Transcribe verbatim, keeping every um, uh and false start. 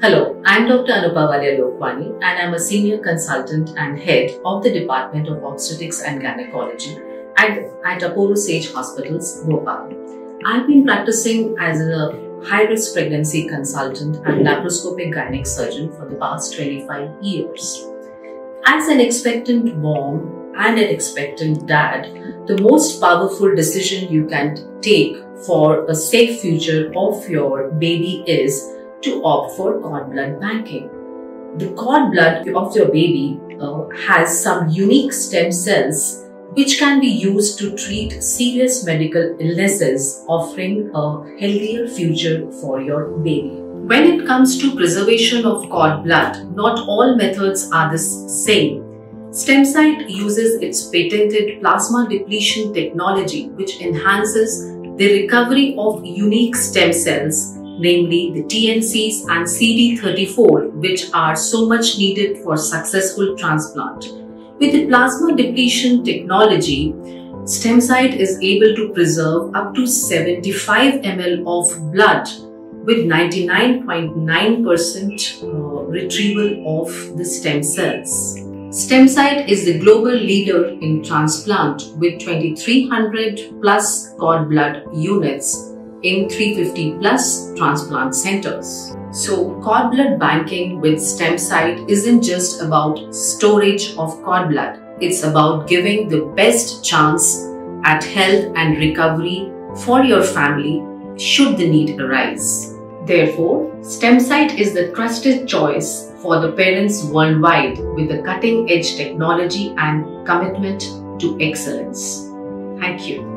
Hello, I am Doctor Anupa Walia Lokwani and I am a Senior Consultant and Head of the Department of Obstetrics and Gynecology at, at Apollo Sage Hospitals, Bhopal. I have been practicing as a high-risk pregnancy consultant and laparoscopic gynec surgeon for the past twenty-five years. As an expectant mom and an expectant dad, the most powerful decision you can take for a safe future of your baby is to opt for cord blood banking. The cord blood of your baby uh, has some unique stem cells which can be used to treat serious medical illnesses, offering a healthier future for your baby. When it comes to preservation of cord blood, not all methods are the same. Stemcide uses its patented plasma depletion technology, which enhances the recovery of unique stem cells, namely the T N Cs and C D thirty-four, which are so much needed for successful transplant. With the plasma depletion technology, Stemcide is able to preserve up to seventy-five milliliters of blood with ninety-nine point nine percent retrieval of the stem cells. Stemcide is the global leader in transplant with twenty-three hundred plus cord blood units in three hundred fifty plus transplant centers. So, cord blood banking with Stemcide isn't just about storage of cord blood. It's about giving the best chance at health and recovery for your family should the need arise. Therefore, Stemcide is the trusted choice for the parents worldwide with the cutting-edge technology and commitment to excellence. Thank you.